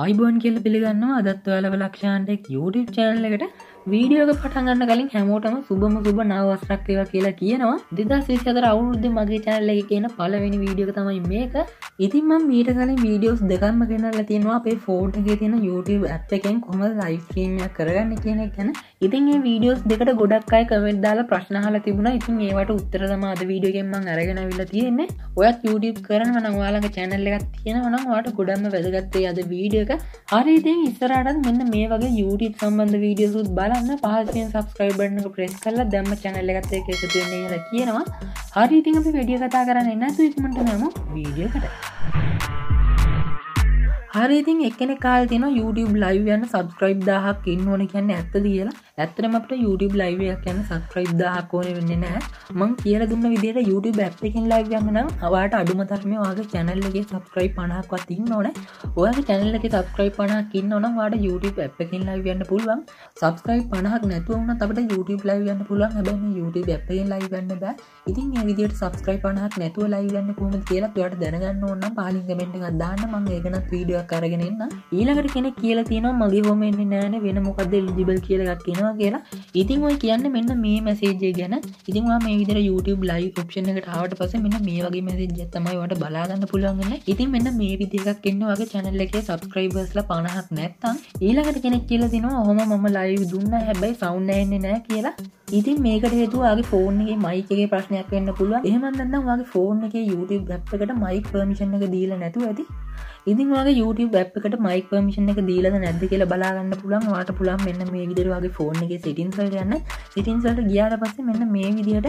आयुन के पिगन अदत्व लक्ष अंत यूट्यूब चानल वीडियो पटंग कलिंग हेमोटम सुबह सुबह ना वस्त्रवा दिदा श्रीशर अवृद्धि मगे चानल पालवेन वीडियो तम मेक इति मम मीट कलिंग वीडियो दिखा मगेना पे फोटो के तीन यूट्यूब ऐपेन को लाइव स्ट्रीम करना इतने वीडियो दिखा गुडक्का कमेंट दाला प्रश्न हाल तीन इतने वाट उत्तर दम अद वीडियो के मैं अरगना वील्ती वो यूट्यूब कर मन वाल चानल मन वाट गुडम बेदगते अद वीडियो आ रीति इसरा मुझे मे वे यूट्यूब संबंध वीडियो बाल पास सब्सक्राइब बटन को प्रेस कर दम चैनल रखिएगा आ रीति वीडियो का ताकरा नहीं चूसमेमो वीडियो कट हर थिंग एक्ने काल तीन यूट्यूब लाइव या सब्सक्राइब दा हाक इनोने एत दीयल एत यूट्यूब लाइव या सब्सक्राइब दा हाकोने मंग कील दुम विधेयट यूट्यूब एप्लीकेशन लाइव या वाट अडुमतर में वहाँ चैनल के सब्सक्राइब पा हाक तीनोने वहाँ चैनल के सब्सक्राइब पा हाक इनोना वाट यूट्यूब एप्लीकेशन लाइव या पुलवा सब्सक्राइब पा हाक नैतुना तब यूट्यूब लाइव या पुलवा यूट्यूब एप्लीकेशन लाइव या बै इतनी विधेयट सब्सक्राइब पा हाक नैतु लाइव या को कील तोट दनगन पाली कमेंट दाने मंग एगना वीडियो करगनेना ඊළඟට කෙනෙක් කියලා තියෙනවා මගේ හොම එන්නේ නැහනේ වෙන මොකද්ද එලිජිබල් කියලා එකක් එනවා කියලා. ඉතින් ඔය කියන්නේ මෙන්න මේ મેસેජ් එක ගැන. ඉතින් ඔයා මේ විදිහට YouTube live option එකට ආවට පස්සේ මෙන්න මේ වගේ મેસેජ් එකක් තමයි ඔයාට බලා ගන්න පුළුවන් වෙන්නේ. ඉතින් මෙන්න මේ විදිහ එකක් එන්නේ ඔයාගේ channel එකේ subscribers ලා 50ක් නැත්තම් ඊළඟට කෙනෙක් කියලා දිනවා ඔහොම මම live දුන්නා හැබැයි sound නැන්නේ නැහැ කියලා. ඉතින් මේකට හේතුව ඔයාගේ phone එකේ mic එකේ ප්‍රශ්නයක් වෙන්න පුළුවන්. එහෙම නැත්නම් ඔයාගේ phone එකේ YouTube app එකට mic permission එක දීලා නැතුව ඇති. ඉතින් ඔයාගේ YouTube app එකට mic permission එක දීලාද නැද්ද කියලා බලා ගන්න පුළුවන්. ඔයාට පුළුවන් මෙන්න මේ විදිහට ඔයාගේ phone එකේ settings වලට යන්න. settings වලට ගියාට පස්සේ මෙන්න මේ විදිහට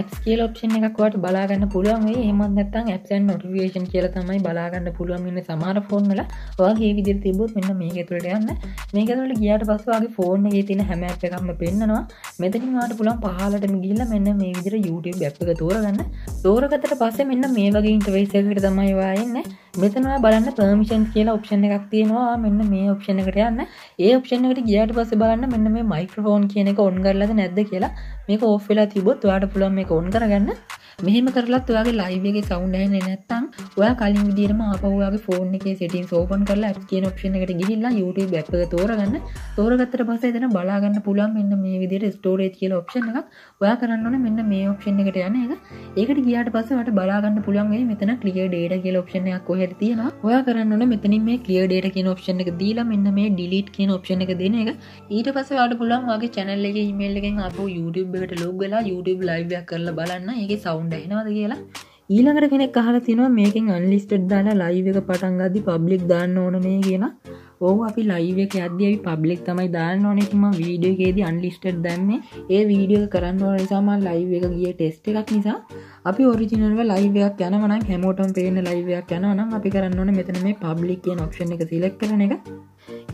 apps කියලා option එකක් ඔයාට බලා ගන්න පුළුවන් වෙයි. එහෙම නැත්නම් apps and notification කියලා තමයි බලා ගන්න පුළුවන් වෙන්නේ සමහර phone වල. ඔයාගේ මේ විදිහට තිබ්බොත් මෙන්න මේක ඇතුළට යන්න. මේක ඇතුළට ගියාට පස්සේ ඔයාගේ phone එකේ තියෙන හැම app එකක්ම පෙන්නනවා. මෙතනින් ඔයාට පුළුවන් පහළටම ගිහිල්ලා මෙන්න මේ විදිහට YouTube app එක තෝරගන්න. තෝරගත්තට පස්සේ මෙන්න මේ වගේ interface එකකට තමයි ඔයා එන්නේ. මෙතන ඔයා බලන්න पर्मिशन के ऑप्शन मेन मे ऑप्शन ये ऑप्शन गियाट बस बना मेन मे माइक्रोफोन की ओन कर लेकिन ओफेला तोड़ पुल मेक ओन कर मेम करला तो आगे लाइव के साउंड है नहीं वह कालिंग वीडियो में आप आगे फोन के सेटिंग्स ओपन कर लेकिन ऑप्शन गिरा यूट्यूब ऐप तोरगना तोरगत्र बस इतना बड़ा पुल मेन मे विधि स्टोरेज के ऑप्शन वह करना मेन मे ऑप्शन एक गियाट बस वाट बड़ा पुल मितना क्लियर डेटा के ऑप्शन को वह करना मितनी में क्लियर डेटा के ऑप्शन दीला मेन मे डिलीट के ऑप्शन देने का बस वाट पुल आगे चैनल के ईमेल आप यूट्यूब लोग यूट्यूब लाइव या कर बना ये साउंड ඊළඟට කහල තිනවා මේකෙන් අන්ලිස්ටඩ් දාලා ලයිව් එක පටන් ගද්දි පබ්ලික් දාන්න ඕන මේ කියලා. ඕව අපි ලයිව් එක යද්දි අපි පබ්ලික් තමයි දාන්න ඕනේ. ඉතින් මම වීඩියෝ එකේදී අන්ලිස්ටඩ් දැම්මේ. ඒ වීඩියෝ එක කරන්න ඕන නිසා මම ලයිව් එක ගියේ ටෙස්ට් එකක් නිසා. අපි ඔරිජිනල්ව ලයිව් එකක් යනවා නම් හැමෝටම පේන ලයිව් එකක් යනවා නම් අපි කරන්න ඕනේ මෙතන මේ පබ්ලික් කියන ඔප්ෂන් එක සිලෙක්ට් කරන එක.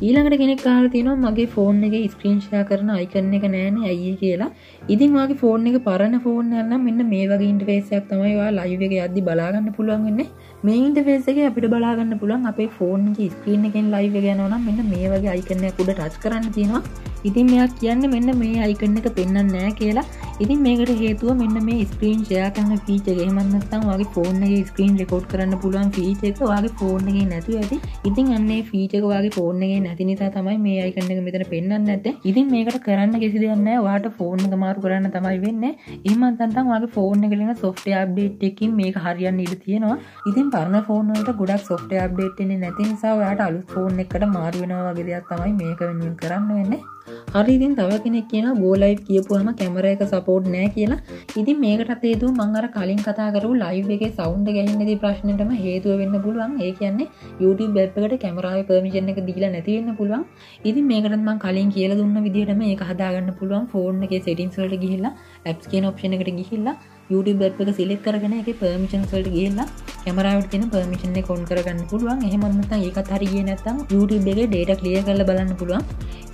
ඊළඟට කෙනෙක් අහලා තිනවා මගේ ෆෝන් එකේ ස්ක්‍රීන් ෂෙයා කරන අයිකන් එක නැහැනේ අයියේ කියලා. ඉතින් ඔයාගේ ෆෝන් එක පරණ ෆෝන් එකක් නම් මෙන්න මේ වගේ ඉන්ටර්ෆේස් එකක් තමයි ඔයා ලයිව් එකේ යද්දි බලා ගන්න පුළුවන් වෙන්නේ. මේ ඉන්ටර්ෆේස් එකේ අපිට බලා ගන්න පුළුවන් අපේ ෆෝන් එකේ ස්ක්‍රීන් එකෙන් ලයිව් එක යනවා නම් මෙන්න මේ වගේ අයිකන් එකක් උඩ ටච් කරන්න තියෙනවා. ඉතින් මෙයා කියන්නේ මෙන්න මේ අයිකන් එක පෙන්වන්නේ නැහැ කියලා. ඉතින් මේකට හේතුව මෙන්න මේ ස්ක්‍රීන් ෂෙයා කරන ෆීචර් එක. එහෙම නැත්නම් ඔයාගේ ෆෝන් එකේ ස්ක්‍රීන් රෙකෝඩ් කරන්න පුළුවන් ෆීචර් එක ඔයාගේ ෆෝන් එකේ නැතුව ඇති. ඉතින් අන්න ඒ ෆීචර් එක ඔයාගේ ෆෝන් එකේ නැති නිසා තමයි මේ අයිකන් එක මෙතන පෙන්වන්නේ නැත්තේ. ඉතින් මේකට කරන්න කිසි දෙයක් නැහැ. ඔයාට ෆෝන් එක මාරු කරන්න තමයි වෙන්නේ. එහෙම නැත්නම් ඔයාගේ ෆෝන් එකේ තියෙන software update එකකින් මේක හරියන්න ඉඩ තියෙනවා. ඉතින් පරණ ෆෝන් වලට ගොඩක් software update එන්නේ නැති නිසා ඔයාට අලුත් ෆෝන් එකකට මාරු වෙනවා වගේ දෙයක් තමයි මේක වෙනුවෙන් කරන්න වෙන්නේ. හරි ඉතින් තව කෙනෙක් කියනවා ගෝ ලයිව් කියපුවාම කැමරා එක සපෝට් නැහැ කියලා. ඉතින් මේකටත් හේතුව මම අර කලින් කතා කරපු ලයිව් එකේ සවුන්ඩ් එක ගැනදී ප්‍රශ්නෙටම හේතුව වෙන්න පුළුවන්. ඒ කියන්නේ YouTube app එකට කැමරාවේ පර්මිෂන් එක දීලා නැති වෙන්න පුළුවන්. ඉතින් මේකටත් මම කලින් කියලා දුන්න විදිහටම මේක හදාගන්න පුළුවන්. ෆෝන් එකේ settings වලට ගිහිල්ලා apps කියන option එකට ගිහිල්ලා YouTube app එක select කරගෙන ඒකේ permissions වලට ගිහිල්ලා කැමරාවට තියෙන permission එක on කරගන්න පුළුවන්. එහෙම නැත්නම් ඒකත් හරි ගියේ නැත්නම් YouTube එකේ data clear කරලා බලන්න පුළුවන්.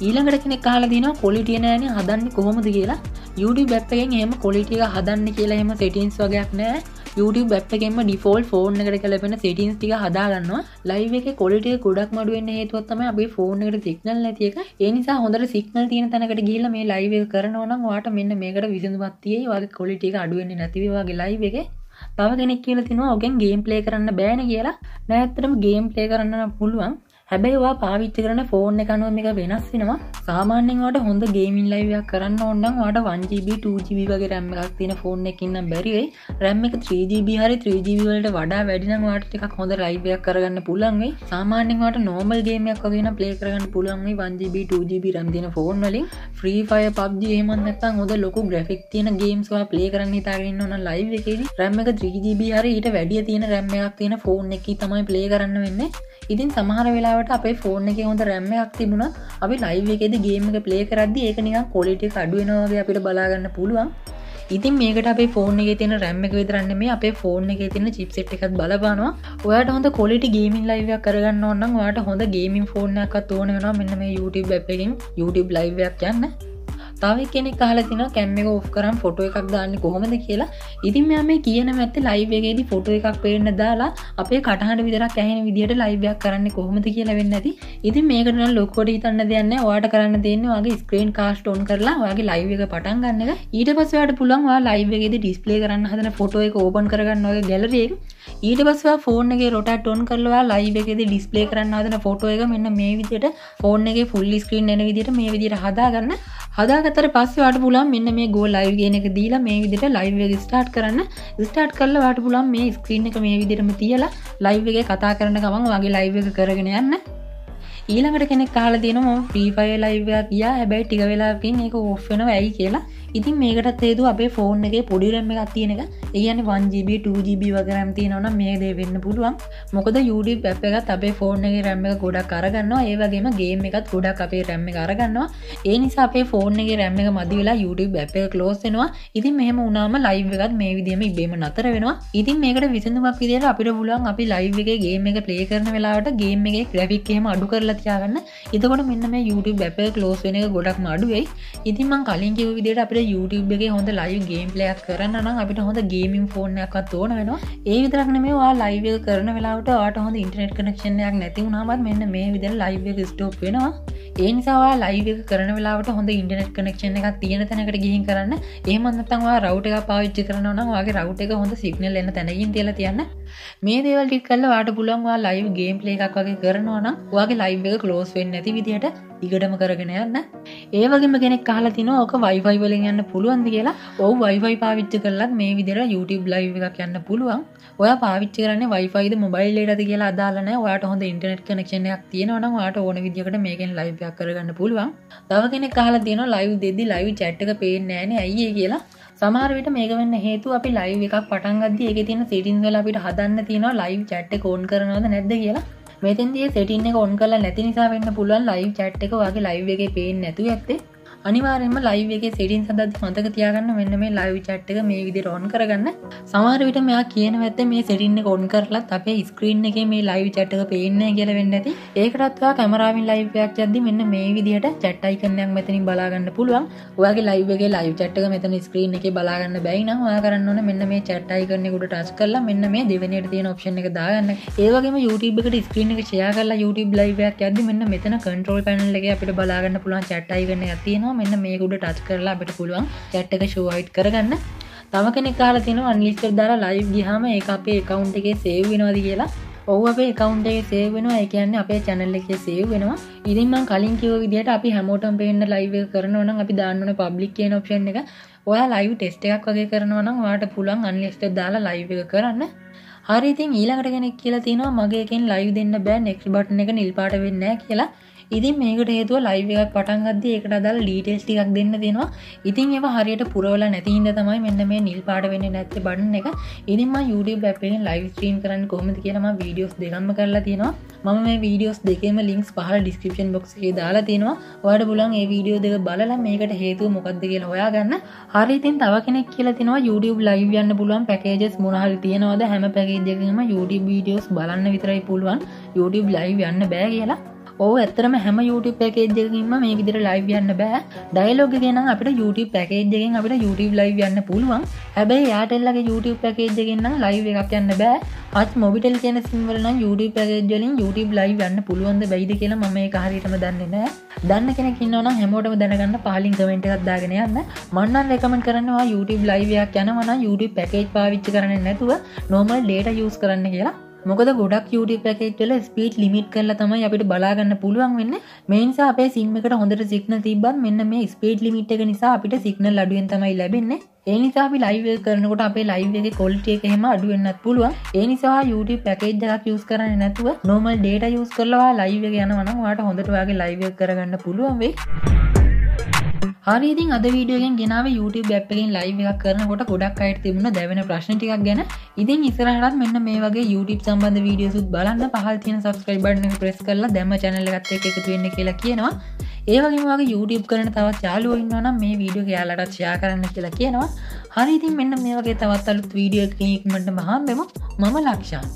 ඊළඟට කෙනෙක් අහලා දිනවා quality නෑනේ හදන්නේ කොහොමද කියලා. YouTube app එකෙන් එහෙම quality එක හදන්නේ කියලා එහෙම settings වගේක් නෑ. YouTube app එකෙන්ම default phone එකකට ලැබෙන settings ටික හදා ගන්නවා. live එකේ quality එක ගොඩක් මඩු වෙන්න හේතුව තමයි අපේ phone එකට signal නැති එක. ඒ නිසා හොඳට signal තියෙන තැනකට ගිහිල්ලා මේ live එක කරනවා නම් ඔයාට මෙන්න මේකට විසඳුමක් තියෙයි. ඔයාගේ quality එක අඩු වෙන්නේ නැති වගේ live එකේ. තව කෙනෙක් කියලා තිනවා ඔගෙන් game play කරන්න බෑනේ කියලා. නෑ ඇත්තටම game play කරන්න පුළුවන්. හැබැයි ඔයා පාවිච්චි කරන ෆෝන් එක අනුව මේක වෙනස් වෙනවා. සාමාන්‍යයෙන් ඔයාට හොඳ ගේමින් ලයිව් එකක් කරන්න ඕන නම් ඔයාට 1GB 2GB වගේ RAM එකක් තියෙන ෆෝන් එකකින් නම් බැරි වෙයි. RAM එක 3GB හරි 3GB වලට වඩා වැඩි නම් ඔයාට ටිකක් හොඳ ලයිව් එකක් කරගන්න පුළුවන් වෙයි. සාමාන්‍යයෙන් ඔයාට normal game එකක් වගේ නම් play කරගන්න පුළුවන් වෙයි 1GB 2GB RAM තියෙන ෆෝන් වලින්. Free Fire PUBG එහෙම නැත්නම් හොඳ ලොකු graphic තියෙන games ඔයා play කරන්න හිතාගෙන ඉන්න ඕන නම් live එකේදී RAM එක 3GB හරි ඊට වැඩිය තියෙන RAM එකක් තියෙන ෆෝන් එකකින් තමයි play කරන්න වෙන්නේ. ඉතින් සමහර වෙලාවට අපේ ෆෝන් එකේ හොඳ RAM එකක් තිබුණා අපි ලයිව් එකේදී ගේම් එක ප්ලේ කරද්දී ඒක නිකන් ක්වොලිටි එක අඩු වෙනවා වගේ අපිට බලා ගන්න පුළුවන්. ඉතින් මේකට අපේ ෆෝන් එකේ තියෙන RAM එක විතරක් නෙමෙයි අපේ ෆෝන් එකේ තියෙන chipset එකත් බලපානවා. ඔයාට හොඳ ක්වොලිටි ගේමින් ලයිව් එකක් කරගන්න ඕන නම් ඔයාට හොඳ ගේමින් ෆෝන් එකක්වත් ඕන වෙනවා. මෙන්න මේ YouTube app එකෙන් YouTube live එකක් යන්න. තව කෙනෙක් අහලා තිනවා කැම් එක ඔෆ් කරාම ෆොටෝ එකක් දාන්නේ කොහොමද කියලා. ඉතින් මම මේ කියන මැත්තේ ලයිව් එකේදී ෆොටෝ එකක් පේන්න දාලා අපේ කටහඬ විතරක් ඇහෙන විදිහට ලයිව් එකක් කරන්නේ කොහොමද කියලා වෙන්නේ නැති. ඉතින් මේකට නම් ලොකුවට හිතන්න දෙයක් නැහැ. ඔයාට කරන්න දෙන්නේ ඔයාගේ ස්ක්‍රීන් කාස්ට් ඔන් කරලා ඔයාගේ ලයිව් එක පටන් ගන්න එක. ඊට පස්සේ ඔයාට පුළුවන් ඔයා ලයිව් එකේදී ඩිස්ප්ලේ කරන්න හදන ෆොටෝ එක ඕපන් කරගන්න ඔයාගේ ගැලරි එක. ඊට පස්සේ ඔයා ෆෝන් එකේ රොටේට් ඔන් කරලා ඔයා ලයිව් එකේදී ඩිස්ප්ලේ කරන්න හදන ෆොටෝ එක මෙන්න මේ විදිහට ෆෝන් එකේ ෆුල් ස්ක්‍රීන් එන විදිහට මේ විදිහට හදාගන්න. හදාගත්තට පස්සේ ඔයාට පුළුවන් මෙන්න මේ go live කියන එක දීලා මේ විදිහට live එක start කරන්න. start කරලා ඔයාට පුළුවන් මේ screen එක මේ විදිහටම තියලා live එකේ කතා කරන ගමන් ඔයාගේ live එක කරගෙන යන්න. ඊළඟට කෙනෙක් අහලා දෙනවා මම free fire live එකක් ගියා හැබැයි ටික වෙලාවකින් ඒක off වෙනවා ඇයි කියලා. ඉතින් මේකටත් හේතුව අපේ ෆෝන් එකේ පොඩි RAM එකක් තියෙන එක. ඒ කියන්නේ 1GB 2GB වගේ RAM තියෙනවා නම් මේ දේ වෙන්න පුළුවන්. මොකද YouTube app එකත් අපේ ෆෝන් එකේ RAM එක ගොඩක් අරගන්නවා. ඒ වගේම game එකත් ගොඩක් අපේ RAM එක අරගන්නවා. ඒ නිසා අපේ ෆෝන් එකේ RAM එක මදි වෙලා YouTube app එක close වෙනවා. ඉතින් මෙහෙම වුණාම live එකත් මේ විදිහෙම ඉබේම නතර වෙනවා. ඉතින් මේකට විසඳුමක් විදියට අපිට පුළුවන් අපි live එකේ game එක play කරන වෙලාවට game එකේ graphic එහෙම අඩු කරලා තියාගන්න. එතකොට මෙන්න මේ YouTube app එක close වෙන එක ගොඩක්ම අඩු වෙයි. ඉතින් මම කලින් කිව්ව විදියට අපිට YouTube එකේ හොඳ live game play එකක් කරන්න නම් අපිට හොඳ gaming phone එකක්වත් ඕන වෙනවා. ඒ විතරක් නෙමෙයි ඔයා live එක කරන වෙලාවට ඔයාට හොඳ internet connection එකක් නැති වුණාමත් මෙන්න මේ විදිහට live එක stop වෙනවා. ඒ නිසා ඔයා live එක කරන වෙලාවට හොඳ internet connection එකක් තියෙන තැනකට ගිහින් කරන්න. එහෙම නැත්නම් ඔයා router එකක් පාවිච්චි කරනවා නම් ඔයාගේ router එක හොඳ signal එන තැනකින් තියලා තියන්න. මේ දේවල් ටික කරලා ඔයාට පුළුවන් ඔයා live game play එකක් වගේ කරනවා නම් ඔයාගේ live එක close වෙන්නේ නැති විදිහට දිගටම කරගෙන යන්න. ඒ වගේම කෙනෙක් අහලා තිනවා ඔක Wi-Fi වලින් යන්න පුළුවන්ද කියලා. ඔව් Wi-Fi පාවිච්චි කරලත් මේ විදිහට YouTube live එකක් යන්න පුළුවන්. ඔයා පාවිච්චි කරන්නේ Wi-Fi ද mobile එකටද කියලා අදාළ නැහැ. ඔයාට හොඳ internet connection එකක් තියෙනවා නම් ඔයාට ඕන විදිහකට මේකෙන් live එකක් කරගන්න පුළුවන්. තව කෙනෙක් අහලා තිනවා live දෙද්දි live chat එක පේන්නේ නැහනේ ඇයි ඒ කියලා. සමහර විට මේක වෙන්න හේතුව අපි live එකක් පටන් ගද්දී ඒකේ තියෙන settings වල අපිට හදන්න තියෙනවා live chat එක on කරනවද නැද්ද කියලා. මෙතෙන්දී setting එක on කරලා නැති නිසා වෙන්න පුළුවන් live chat එක ඔයාගේ live එකේ පේන්නේ නැතුව ඇත්තේ. අනිවාර්යයෙන්ම live එකේ settings හදද්දී මතක තියාගන්න මෙන්න මේ live chat එක මේ විදිහට on කරගන්න. සමහර විට මෙයා කියනවා ඇත්තේ මේ setting එක on කරලත් අපේ screen එකේ මේ live chat එක පේන්නේ නැහැ කියලා වෙන්න ඇති. ඒකටත් ඔයා කැමරාවෙන් live එකක් යද්දී මෙන්න මේ විදිහට chat icon එකක් මෙතනින් බලා ගන්න පුළුවන්. ඔයාගේ live එකේ live chat එක මෙතන screen එකේ බලා ගන්න බැයි නම් ඔයා කරන්න ඕනේ මෙන්න මේ chat icon එක උඩ touch කරලා මෙන්න මේ දෙවෙනියට තියෙන option එක දාගන්න. ඒ වගේම YouTube එකට screen එක share කරලා YouTube live එකක් යද්දී මෙන්න මෙතන control panel එකේ අපිට බලා ගන්න පුළුවන් chat icon එකක් තියෙනවා. මෙන්න මේක උඩ ටච් කරලා අපිට පුළුවන් chat එක show out කරගන්න. තව කෙනෙක් අහලා තිනවා unlist කර දාලා live ගියාම ඒක අපේ account එකේ save වෙනවද කියලා. ඔව් අපේ account එකේ save වෙනවා. ඒ කියන්නේ අපේ channel එකේ save වෙනවා. ඉතින් මම කලින් කිව්ව විදිහට අපි හැමෝටම පේන්න live එක කරනවා නම් අපි දාන්න ඕනේ public කියන option එක. ඔයා live test එකක් වගේ කරනවා නම් ඔයාට පුළුවන් unlist දාලා live එක කරන්න. හරි ඉතින් ඊළඟට කෙනෙක් කියලා තිනවා මගේ එකෙන් live දෙන්න බෑ next button එක නිල් පාට වෙන්නේ නැහැ කියලා. ඉතින් මේකට හේතුව live එකක් පටන් ගද්දී ඒකට අදාළ details ටිකක් දෙන්න දෙනවා. ඉතින් ඒව හරියට පුරවලා නැති හින්දා තමයි මෙන්න මේ නිල් පාට වෙන්නේ නැත්තේ බටන් එක. ඉතින් මම YouTube app එකෙන් live stream කරන්නේ කොහොමද කියලා මම videos දෙකක්ම කරලා තියෙනවා. මම මේ videos දෙකේම links පහල description box එකේ දාලා තියෙනවා. ඔයාලට පුළුවන් මේ video දෙක බලලා මේකට හේතුව මොකක්ද කියලා හොයාගන්න. හරි ඉතින් තව කෙනෙක් කියලා තිනවා YouTube live යන්න පුළුවන් packages මොන හරි තියනවද හැම package එකකම YouTube videos බලන්න විතරයි පුළුවන් YouTube live යන්න බෑ කියලා. ඔව් ඇත්තටම හැම YouTube package එකකින්ම මේ විදිහට live යන්න බෑ. dialogue එකේ නම් අපිට YouTube package එකෙන් අපිට YouTube live යන්න පුළුවන්. හැබැයි Airtel ලගේ YouTube package එකෙන් නම් live එකක් යන්න බෑ. අත් Mobitel කියන SIM වල නම් YouTube package වලින් YouTube live යන්න පුළුවන්ද බැයිද කියලා මම ඒක හරියටම දන්නේ නෑ. දන්න කෙනෙක් ඉන්නවා නම් හැමෝටම දැනගන්න පහලින් comment එකක් දාගෙන යන්න. මම නම් recommend කරනවා YouTube live එකක් යනවා නම් YouTube package පාවිච්චි කරන්නේ නැතුව normal data use කරන්න කියලා. මොකද ගොඩක් YouTube පැකේජ් වල ස්පීඩ් ලිමිට් කරලා තමයි අපිට බලා ගන්න පුළුවන් වෙන්නේ. මේ නිසා අපේ SIM එකට හොඳට සිග්නල් තිබ්බත් මෙන්න මේ ස්පීඩ් ලිමිට් එක නිසා අපිට සිග්නල් අඩුවෙන් තමයි ලැබෙන්නේ. ඒ නිසා අපි live එක කරනකොට අපේ live එකේ quality එක එහෙම අඩු වෙන්නත් පුළුවන්. ඒ නිසා YouTube පැකේජ් එකක් use කරන්නේ නැතුව normal data use කරලා ඔයා live එක යනවා නම් ඔයාට හොඳට ඔයාගේ live එක කරගන්න පුළුවන් වෙයි. හරි ඉතින් අද වීඩියෝ එකෙන් ගෙනාවේ YouTube app එකෙන් live එකක් කරනකොට ගොඩක් අය තිබුණා දැවෙන ප්‍රශ්න ටිකක් ගැන. ඉතින් ඉස්සරහටත් මෙන්න මේ වගේ YouTube සම්බන්ධ වීඩියෝස් උත් බලන්න පහල තියෙන subscribe button එක press කරලා දැම්ම channel එකත් එක්ක එකතු වෙන්න කියලා කියනවා. ඒ වගේම ඔයාගේ YouTube කරන තවත් යාළුවෝ ඉන්නවා නම් මේ වීඩියෝ එක යාළුවාටත් share කරන්න කියලා කියනවා. හරි ඉතින් මෙන්න මේ වගේ තවත් අලුත් වීඩියෝ එකකින් ඉක්මනටම හම්බෙමු. මම ලක්ෂාන්.